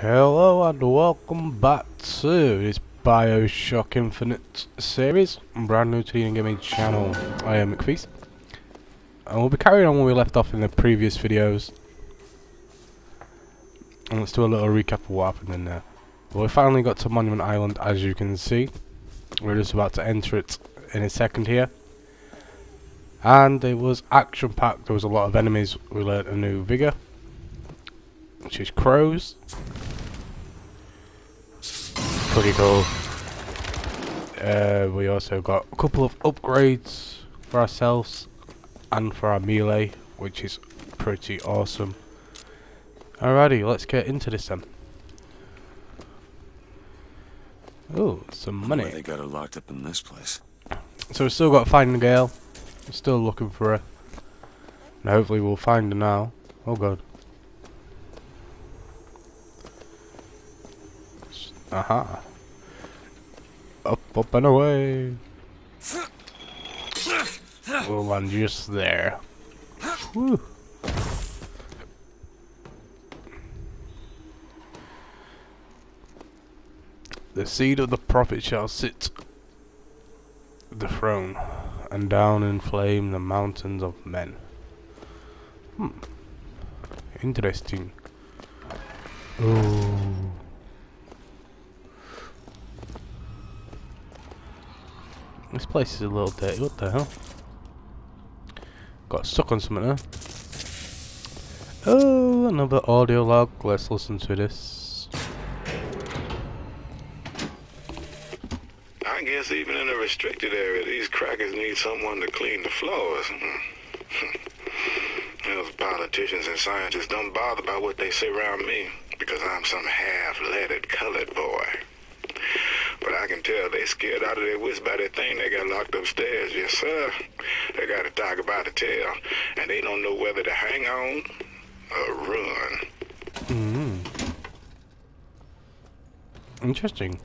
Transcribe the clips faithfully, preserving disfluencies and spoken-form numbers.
Hello and welcome back to this BioShock Infinite series. I'm brand new to the iNiT Gaming channel. I am McFeEzE, and we'll be carrying on where we left off in the previous videos. And let's do a little recap of what happened in there. Well, we finally got to Monument Island, as you can see. We're just about to enter it in a second here. And it was action-packed. There was a lot of enemies. We learnt a new vigor, which is crows. Pretty cool. Uh, we also got a couple of upgrades for ourselves and for our melee, which is pretty awesome. Alrighty, let's get into this then. Oh, some money. They got her locked up in this place. So we've still got to find the girl. We're still looking for her, and hopefully we'll find her now. Oh god. Aha. Up, up and away. We'll land just there. Woo. The seed of the prophet shall sit the throne, and down in flame the mountains of men. Hmm. Interesting. Ooh. This place is a little dirty. What the hell? Got stuck on something there. Oh, another audio log. Let's listen to this. I guess even in a restricted area, these crackers need someone to clean the floors. Those politicians and scientists don't bother about what they say around me, because I'm some half-leaded colored boy. But I can tell they scared out of their wits by that thing they got locked upstairs. Yes, sir. They got a dog by the tail, and they don't know whether to hang on or run. Mm-hmm. Interesting.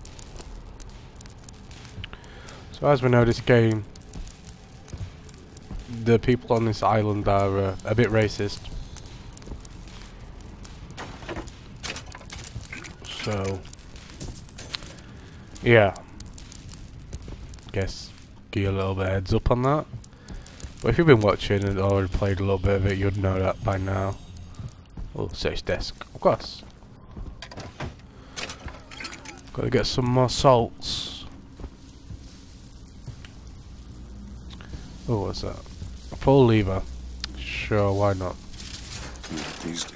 So as we know, this game, the people on this island are uh, a bit racist. So... yeah, guess give you a little bit of heads up on that. But if you've been watching and already played a little bit of it, you'd know that by now. Oh, search desk, of course. Gotta get some more salts. Oh, what's that? A pull lever. Sure, why not? These do.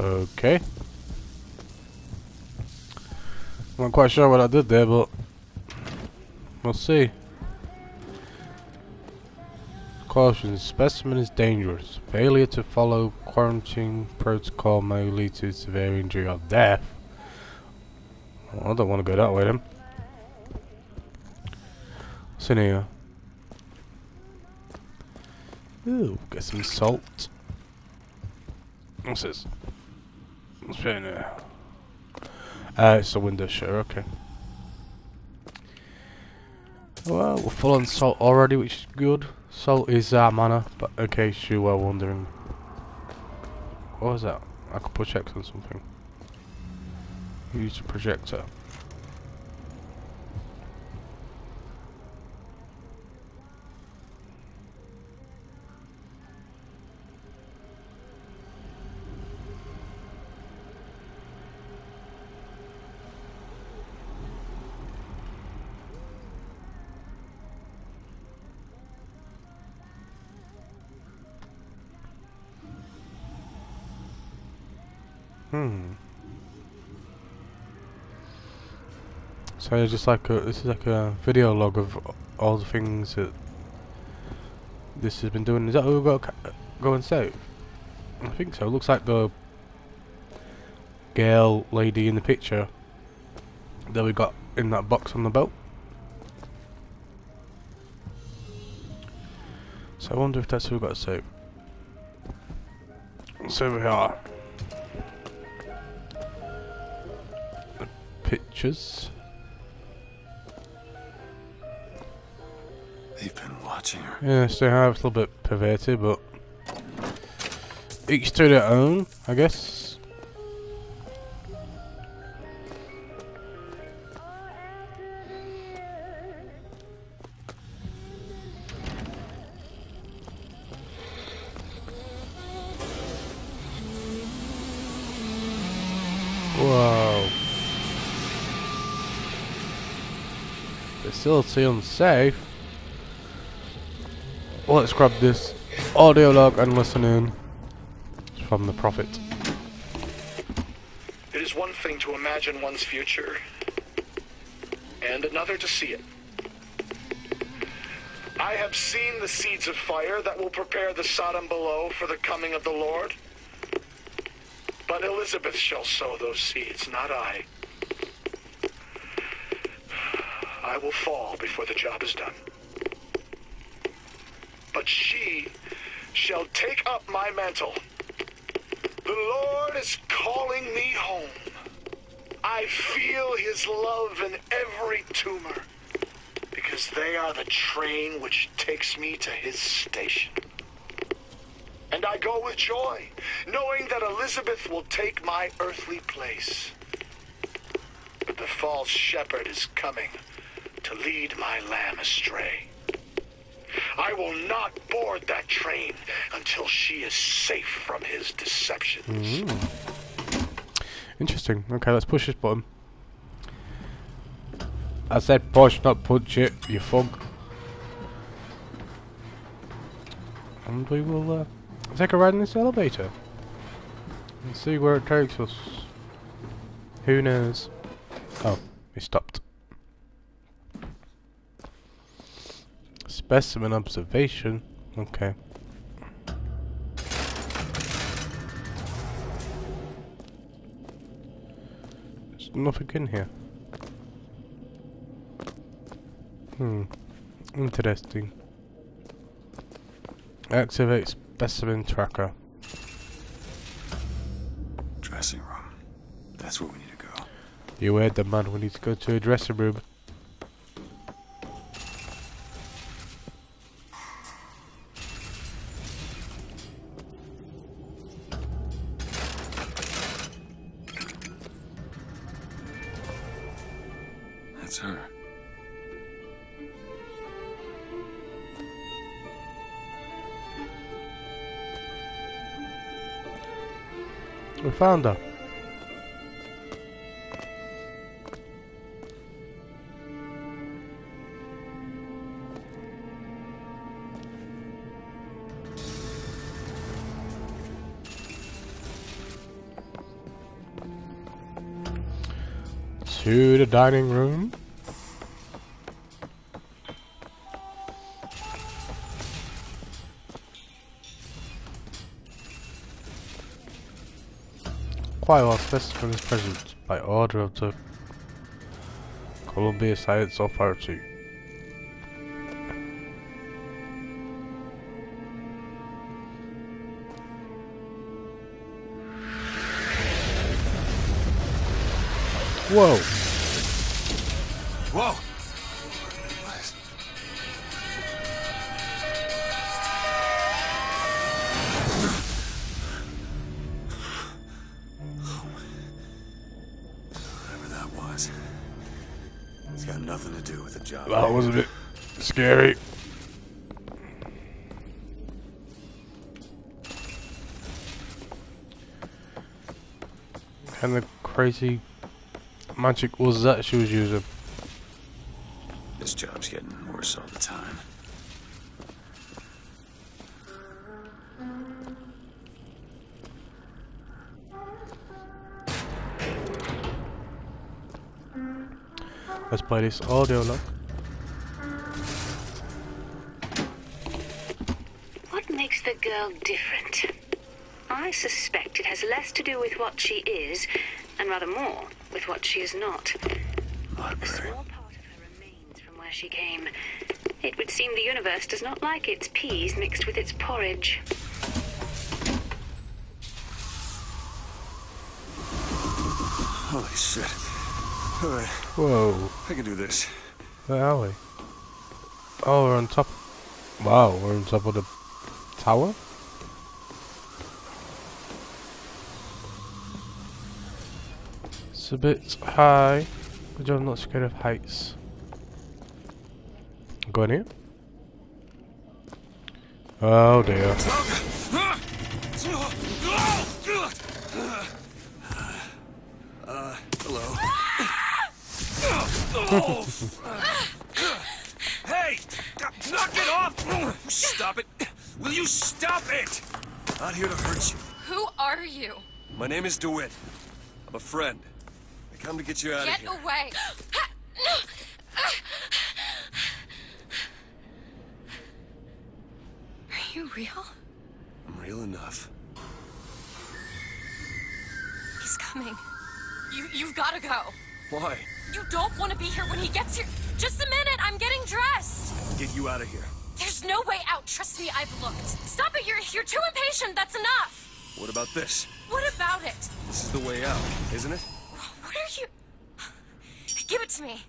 Okay. I'm not quite sure what I did there, but we'll see. Caution, specimen is dangerous. Failure to follow quarantine protocol may lead to severe injury or death. Well, I don't want to go that way then. What's in here? Ooh, get some salt. What's this? What's in there? Ah, uh, it's a window shutter, okay. Well, we're full on salt already, which is good. Salt is our mana, but in case you were wondering. What was that? I could project on something. Use the projector. Hmm. So it's just like a, this is like a video log of all the things that this has been doing. Is that what we've got to go and save? I think so. It looks like the girl lady in the picture that we got in that box on the boat. So I wonder if that's who we got to save. what's over here? The pictures. They've been watching her. Yes, they have. It's a little bit perverted, but each to their own, I guess. Whoa. Facility unsafe. Let's grab this audio log and listen in. From the Prophet. It is one thing to imagine one's future, and another to see it. I have seen the seeds of fire that will prepare the Sodom below for the coming of the Lord. But Elizabeth shall sow those seeds, not I. I will fall before the job is done. But she shall take up my mantle. The Lord is calling me home. I feel his love in every tumor, because they are the train which takes me to his station. And I go with joy, knowing that Elizabeth will take my earthly place. But the false shepherd is coming to lead my lamb astray. I will not board that train until she is safe from his deceptions. Mm-hmm. Interesting. Okay, let's push this button. I said push, not punch it, you fug. And we will uh, take a ride in this elevator and see where it takes us. Who knows? Oh, we stopped. Specimen observation. Okay. There's nothing in here. Hmm. Interesting. Activate specimen tracker. Dressing room. That's where we need to go. You heard the man. We need to go to a dressing room. We found her. To the dining room. Quite well specimen is present by order of the Columbia Science Authority. Whoa! Whoa! That was a bit scary. And the crazy magic was that she was using. This job's getting worse all the time. Let's play this audio log. Girl different. I suspect it has less to do with what she is, and rather more with what she is not. Library. A small part of her remains from where she came. It would seem the universe does not like its peas mixed with its porridge. Holy shit. Alright. Whoa. I can do this. Where are we? Oh, we're on top. Wow, we're on top of the tower? It's a bit high, but I'm not scared of heights. Go in here. Oh dear. Uh, hello. Hey! Knock it off! Stop it! Will you stop it? I'm not here to hurt you. Who are you? My name is DeWitt. I'm a friend. I come to get you out get of here. Get away! No! Are you real? I'm real enough. He's coming. You, you've got to go. Why? You don't want to be here when he gets here. Just a minute, I'm getting dressed. Get you out of here. There's no way out. Trust me, I've looked. Stop it. You're, you're too impatient. That's enough. What about this? What about it? This is the way out, isn't it? What are you... Give it to me.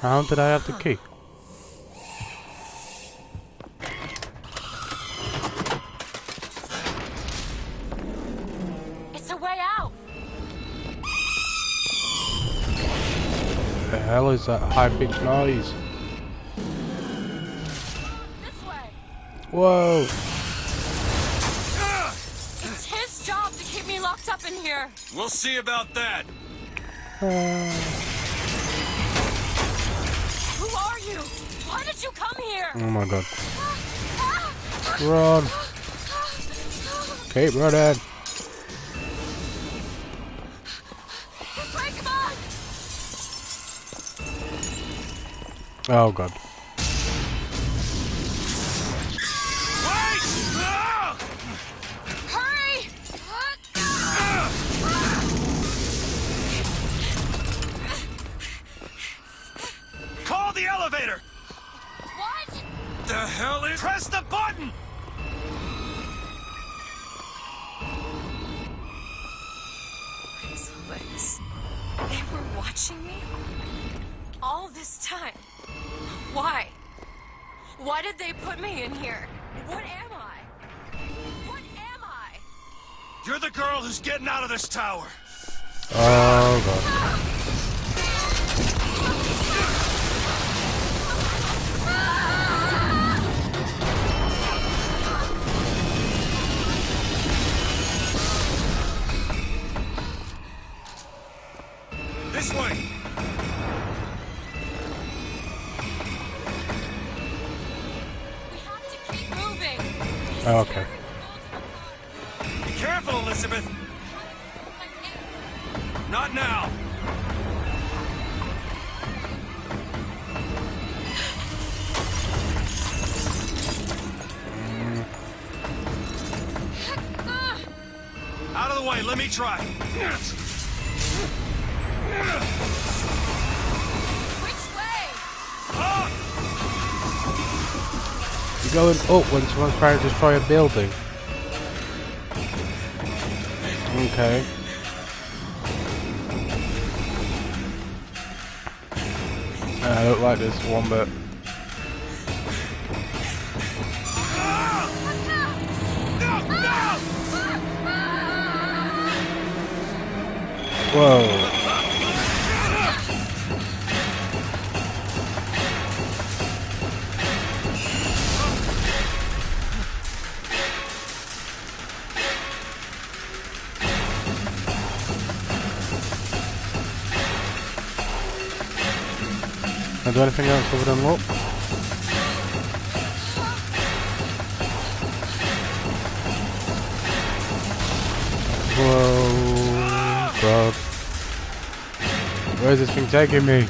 How did I have the key? It's a way out. What the hell is that high-pitched noise? This way. Whoa! It's his job to keep me locked up in here. We'll see about that. Uh... Who are you? Why did you come here? Oh my god. Run. Keep running. Oh god. Press the button! What is all this? They were watching me? All this time? Why? Why did they put me in here? What am I? What am I? You're the girl who's getting out of this tower! Oh god. This way! We have to keep moving! Oh, okay. Be careful, Elizabeth! Not now! Out of the way, let me try! Going up when someone's trying to destroy a building. Okay. I don't like this one bit. Whoa. Can I do anything else over them up? Whoa, God. Where is this thing taking me?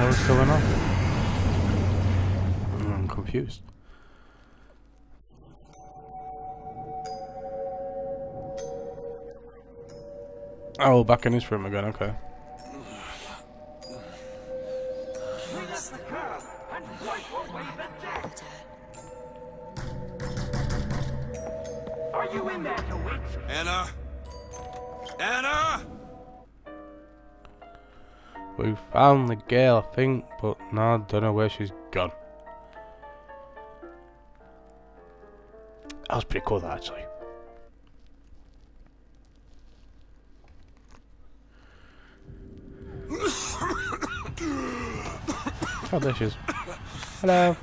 hell's going on? I'm confused. Oh, back in this room again, okay. Are you in there, DeWitt? Anna? Anna? We found the girl, I think, but now I don't know where she's gone. That was pretty cool, that, actually. Oh, there she is. Hello.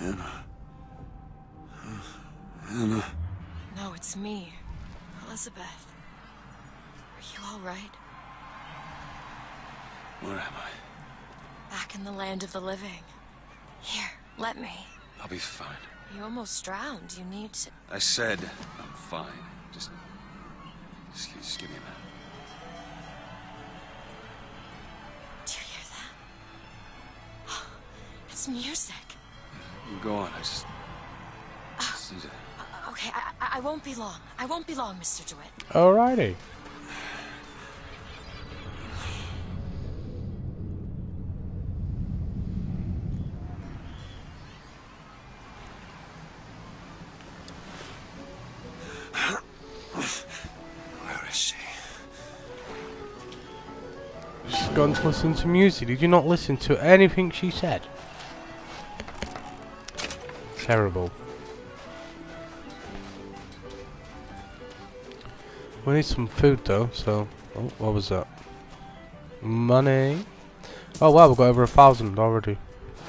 Anna. Anna. No, it's me, Elizabeth. Are you all right? Where am I? Back in the land of the living. Here, let me. I'll be fine. You almost drowned. You need to... I said I'm fine. Just... Just, just give me a minute. Music. Go on, I just... Uh, see that. Okay, I, I won't be long. I won't be long, Mister DeWitt. Alrighty. Where is she? She's gone to listen to music. Did you not listen to anything she said? Terrible. We need some food though, so... Oh, what was that? Money. Oh wow, we've got over a thousand already.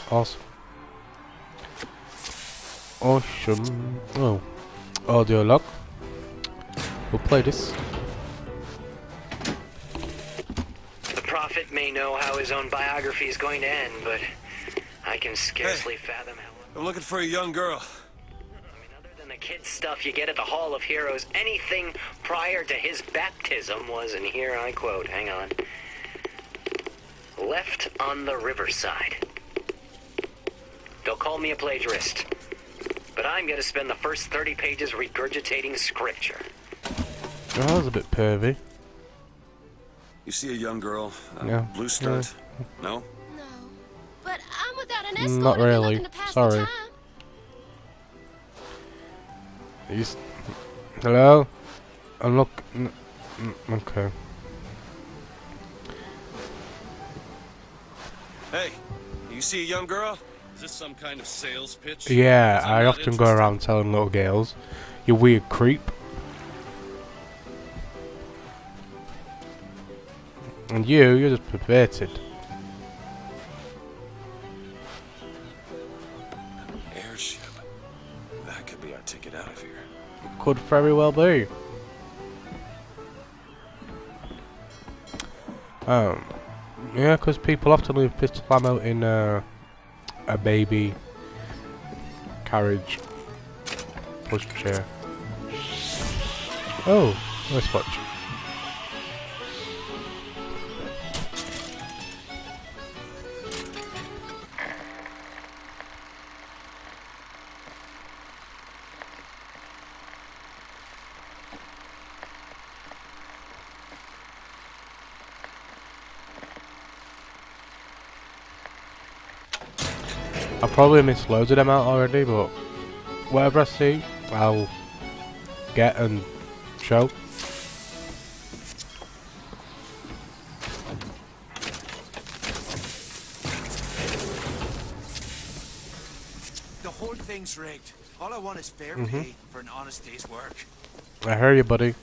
Awesome. Awesome. Oh. Audio log. We'll play this. The prophet may know how his own biography is going to end, but... I can scarcely hey. fathom how... I'm looking for a young girl. I mean, other than the kid stuff you get at the Hall of Heroes, anything prior to his baptism was, and here I quote, hang on, left on the riverside. They'll call me a plagiarist, but I'm going to spend the first thirty pages regurgitating scripture. Well, that was a bit pervy. You see a young girl? Uh, yeah. Blue skirt? Yeah. No? But I'm without an escort. Not really. To pass Sorry. The time. He's... Hello? I'm look... N n okay. Hey, you see a young girl? Is this some kind of sales pitch? Yeah, I often go around telling little girls, you weird creep. And you, you're just perverted. Could very well be. Um, yeah, because people often leave pistol ammo in uh, a baby carriage pushchair. Oh, let's watch. I probably missed loads of them out already, but whatever I see, I'll get and show. The whole thing's rigged. All I want is fair mm-hmm. pay for an honest day's work. I hear you, buddy.